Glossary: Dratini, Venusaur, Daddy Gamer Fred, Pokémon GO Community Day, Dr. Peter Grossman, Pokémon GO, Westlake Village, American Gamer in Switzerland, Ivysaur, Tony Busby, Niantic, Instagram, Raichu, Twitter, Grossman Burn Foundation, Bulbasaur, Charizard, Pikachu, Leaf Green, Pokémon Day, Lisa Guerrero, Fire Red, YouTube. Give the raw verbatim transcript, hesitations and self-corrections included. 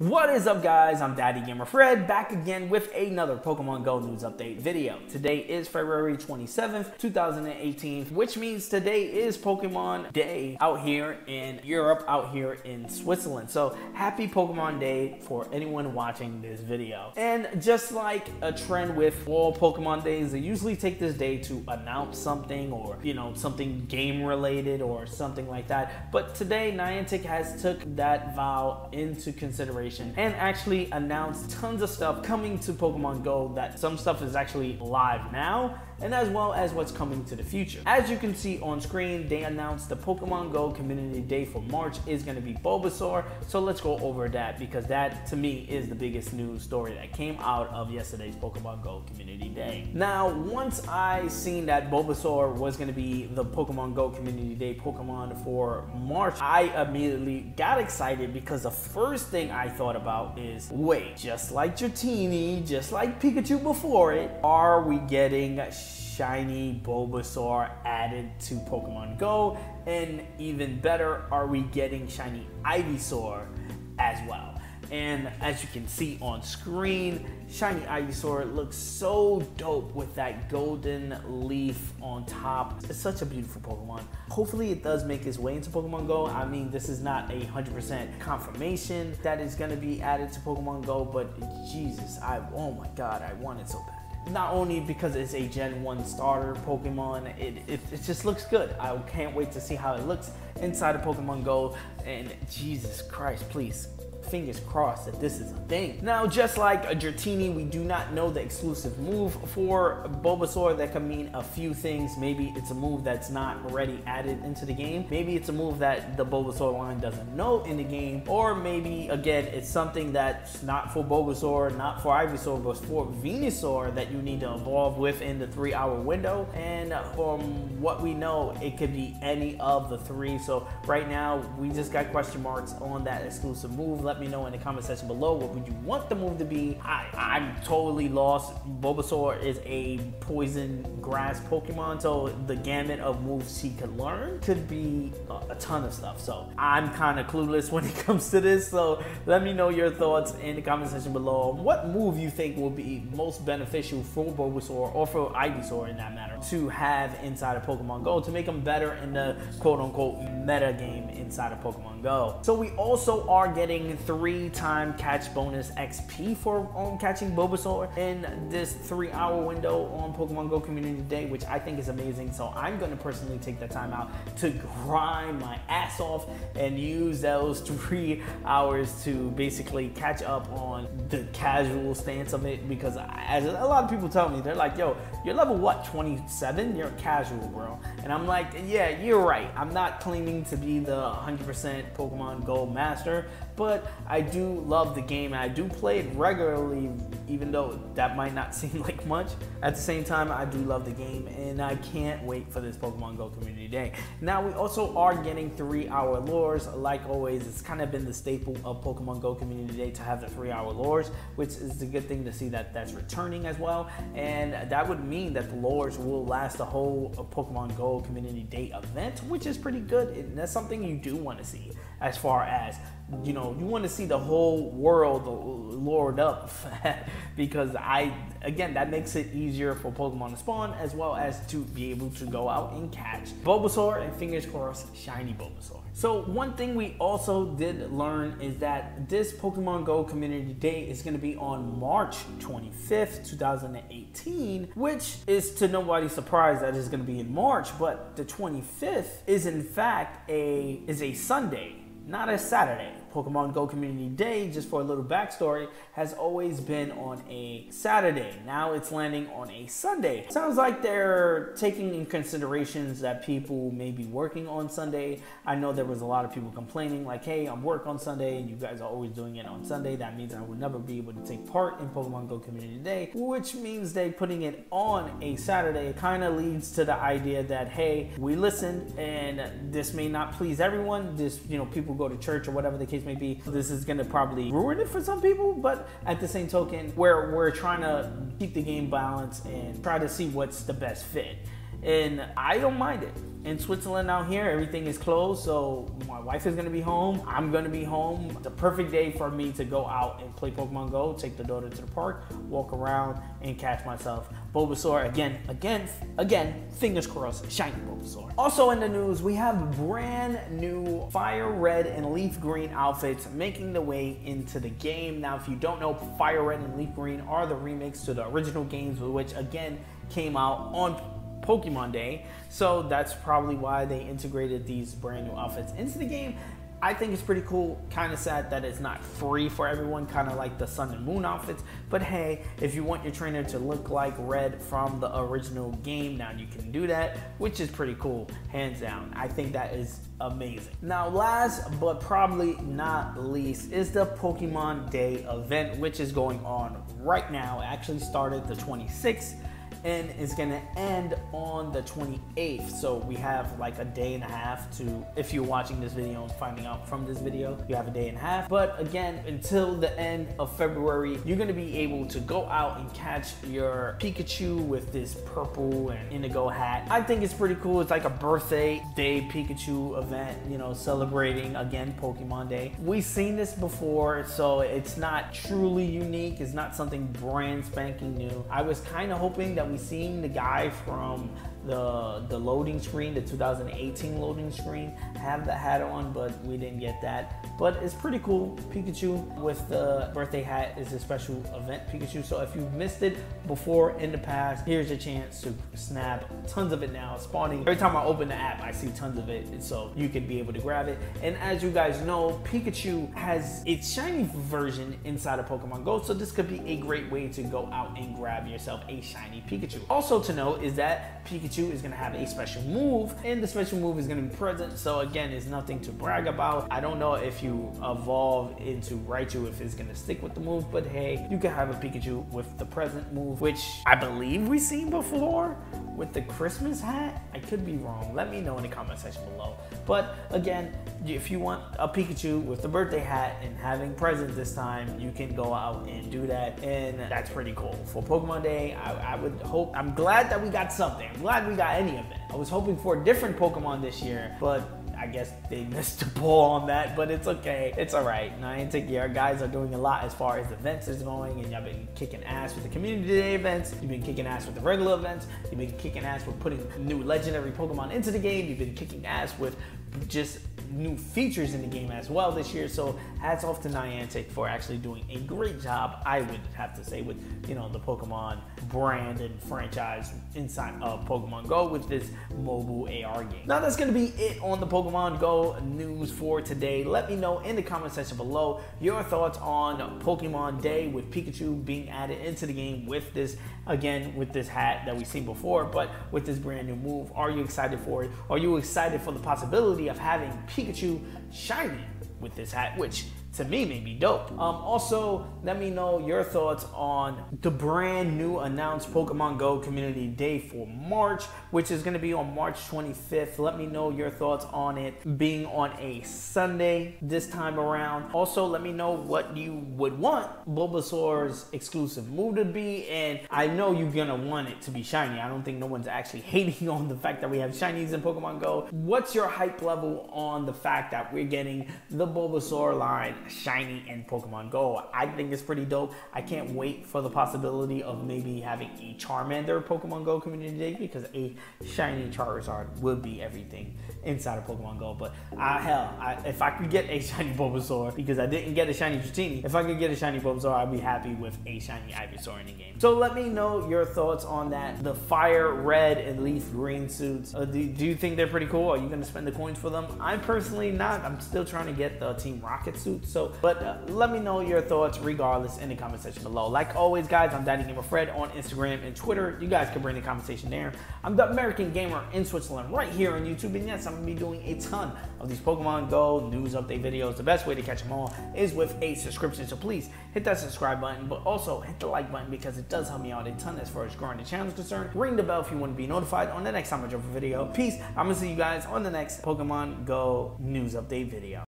What is up, guys? I'm DaddyGamer Fred, back again with another Pokemon Go news update video. Today is February twenty-seventh, two thousand eighteen, which means today is Pokemon Day out here in Europe, out here in Switzerland. So happy Pokemon Day for anyone watching this video. And just like a trend with all Pokemon Days, they usually take this day to announce something or, you know, something game related or something like that. But today, Niantic has took that vow into consideration and actually announced tons of stuff coming to Pokemon Go, that some stuff is actually live now, and as well as what's coming to the future. As you can see on screen, they announced the Pokemon Go Community Day for March is gonna be Bulbasaur. So let's go over that, because that to me is the biggest news story that came out of yesterday's Pokemon Go Community Day. Now, once I seen that Bulbasaur was gonna be the Pokemon Go Community Day Pokemon for March, I immediately got excited, because the first thing I thought about is, wait, just like Dratini, just like Pikachu before it, are we getting shiny Bulbasaur added to Pokemon Go? And even better, are we getting shiny Ivysaur as well? And as you can see on screen, shiny Ivysaur looks so dope with that golden leaf on top. It's such a beautiful Pokemon. Hopefully it does make its way into Pokemon Go. I mean, this is not a one hundred percent confirmation that it's gonna be added to Pokemon Go, but Jesus, I, oh my God, I want it so bad. Not only because it's a Gen one starter Pokemon, it, it, it just looks good. I can't wait to see how it looks inside of Pokemon Go, and Jesus Christ, please. Fingers crossed that this is a thing. Now, just like a Dratini, we do not know the exclusive move for Bulbasaur. That could mean a few things. Maybe it's a move that's not already added into the game. Maybe it's a move that the Bulbasaur line doesn't know in the game. Or maybe, again, it's something that's not for Bulbasaur, not for Ivysaur, but for Venusaur that you need to evolve within the three hour window. And from what we know, it could be any of the three. So right now, we just got question marks on that exclusive move. Let me know in the comment section below, what would you want the move to be? I, I'm totally lost. Bulbasaur is a poison grass Pokemon, so the gamut of moves he could learn could be a, a ton of stuff. So I'm kind of clueless when it comes to this, so let me know your thoughts in the comment section below. What move you think will be most beneficial for Bulbasaur, or for Ivysaur in that matter, to have inside of Pokemon Go to make them better in the quote-unquote meta game inside of Pokemon Go. So we also are getting three-time catch bonus X P for um, catching Bulbasaur in this three-hour window on Pokemon Go Community Day, which I think is amazing. So I'm gonna personally take that time out to grind my ass off and use those three hours to basically catch up on the casual stance of it, because as a lot of people tell me, they're like, yo, you're level what, twenty-seven? You're casual, bro. And I'm like, yeah, you're right. I'm not claiming to be the one hundred percent Pokemon Go master, but I do love the game, and I do play it regularly, even though that might not seem like much. At the same time, I do love the game, and I can't wait for this Pokemon Go Community Day. Now, we also are getting three-hour lures. Like always, it's kind of been the staple of Pokemon Go Community Day to have the three-hour lures, which is a good thing to see that that's returning as well. And that would mean that the lures will last the whole Pokemon Go Community Day event, which is pretty good, and that's something you do want to see. As far as, you know, you want to see the whole world lured up, because I, again, that makes it easier for Pokemon to spawn, as well as to be able to go out and catch Bulbasaur, and fingers crossed, shiny Bulbasaur. So one thing we also did learn is that this Pokemon Go Community Day is going to be on March twenty-fifth, two thousand eighteen, which is to nobody's surprise that it's going to be in March, but the twenty-fifth is in fact a is a Sunday, not a Saturday. Pokemon Go Community Day, just for a little backstory, has always been on a Saturday. Now it's landing on a Sunday. Sounds like they're taking in considerations that people may be working on Sunday. I know there was a lot of people complaining like, hey, I'm work on Sunday and you guys are always doing it on Sunday. That means I will never be able to take part in Pokemon Go Community Day, which means they putting it on a Saturday kind of leads to the idea that, hey, we listened and this may not please everyone. This, you know, people go to church or whatever the case maybe this is gonna probably ruin it for some people, but at the same token, where we're trying to keep the game balanced and try to see what's the best fit, and I don't mind it. In Switzerland out here, everything is closed, so my wife is gonna be home, I'm gonna be home. The perfect day for me to go out and play Pokemon Go, take the daughter to the park, walk around, and catch myself Bulbasaur again, again, again, fingers crossed, shiny Bulbasaur. Also in the news, we have brand new Fire Red and Leaf Green outfits making the way into the game. Now, if you don't know, Fire Red and Leaf Green are the remakes to the original games, which again came out on Pokemon Day, so that's probably why they integrated these brand new outfits into the game. I think it's pretty cool. Kind of sad that it's not free for everyone, kind of like the Sun and Moon outfits, but hey, if you want your trainer to look like Red from the original game, now you can do that, which is pretty cool, hands down. I think that is amazing. Now, last but probably not least is the Pokemon Day event, which is going on right now. It actually started the twenty-sixth and it's gonna end on the twenty-eighth, so we have like a day and a half to, if you're watching this video and finding out from this video, you have a day and a half. But again, until the end of February, you're gonna be able to go out and catch your Pikachu with this purple and indigo hat. I think it's pretty cool. It's like a birthday day Pikachu event, you know, celebrating again Pokemon Day. We've seen this before, so it's not truly unique. It's not something brand spanking new. I was kind of hoping that we seen the guy from the the loading screen, the two thousand eighteen loading screen, have the hat on, but we didn't get that. But it's pretty cool. Pikachu with the birthday hat is a special event Pikachu, so if you've missed it before in the past, here's your chance to snap tons of it now. Spawning every time I open the app, I see tons of it, and so you could be able to grab it. And as you guys know, Pikachu has its shiny version inside of Pokemon Go, so this could be a great way to go out and grab yourself a shiny Pikachu. Also to note is that Pikachu is going to have a special move, and the special move is going to be present, so again, it's nothing to brag about. I don't know if you evolve into Raichu, if it's going to stick with the move, but hey, you can have a Pikachu with the present move, which I believe we've seen before with the Christmas hat. I could be wrong, let me know in the comment section below. But again, if you want a Pikachu with the birthday hat and having presents this time, you can go out and do that, and that's pretty cool. For Pokemon Day, I, I would hope, I'm glad that we got something. I'm glad we got any of it. I was hoping for a different Pokemon this year, but I guess they missed the ball on that, but it's okay. It's all right. Niantic, your guys are doing a lot as far as events is going, and y'all been kicking ass with the community day events. You've been kicking ass with the regular events. You've been kicking ass with putting new legendary Pokemon into the game. You've been kicking ass with just new features in the game as well this year. So hats off to Niantic for actually doing a great job, I would have to say, with, you know, the Pokemon brand and franchise inside of Pokemon Go with this mobile A R game. Now that's gonna be it on the Pokemon Go news for today. Let me know in the comment section below your thoughts on Pokemon Day with Pikachu being added into the game with this, again, with this hat that we've seen before, but with this brand new move. Are you excited for it? Are you excited for the possibility of having Pikachu shiny with this hat, which to me may be dope? Um, also, let me know your thoughts on the brand new announced Pokemon Go Community Day for March, which is gonna be on March twenty-fifth. Let me know your thoughts on it being on a Sunday this time around. Also, let me know what you would want Bulbasaur's exclusive move to be, and I know you're gonna want it to be shiny. I don't think no one's actually hating on the fact that we have shinies in Pokemon Go. What's your hype level on the fact that we're getting the Bulbasaur line shiny in Pokemon Go? I think it's pretty dope. I can't wait for the possibility of maybe having a Charmander Pokemon Go Community Day, because a shiny Charizard would be everything inside of Pokemon Go. But uh, hell, I, if I could get a shiny Bulbasaur, because I didn't get a shiny Dratini, if I could get a shiny Bulbasaur, I'd be happy with a shiny Ivysaur in the game. So let me know your thoughts on that. The Fire Red and Leaf Green suits, uh, do, do you think they're pretty cool? Are you gonna spend the coins for them? I'm personally not. I'm still trying to get the Team Rocket suit. So, but uh, let me know your thoughts regardless in the comment section below. Like always, guys, I'm DaddyGamer Fred on Instagram and Twitter. You guys can bring the conversation there. I'm the American Gamer in Switzerland right here on YouTube. And yes, I'm going to be doing a ton of these Pokemon Go news update videos. The best way to catch them all is with a subscription. So please hit that subscribe button, but also hit the like button, because it does help me out a ton as far as growing the channel is concerned. Ring the bell if you want to be notified on the next time I drop a video. Peace. I'm going to see you guys on the next Pokemon Go news update video.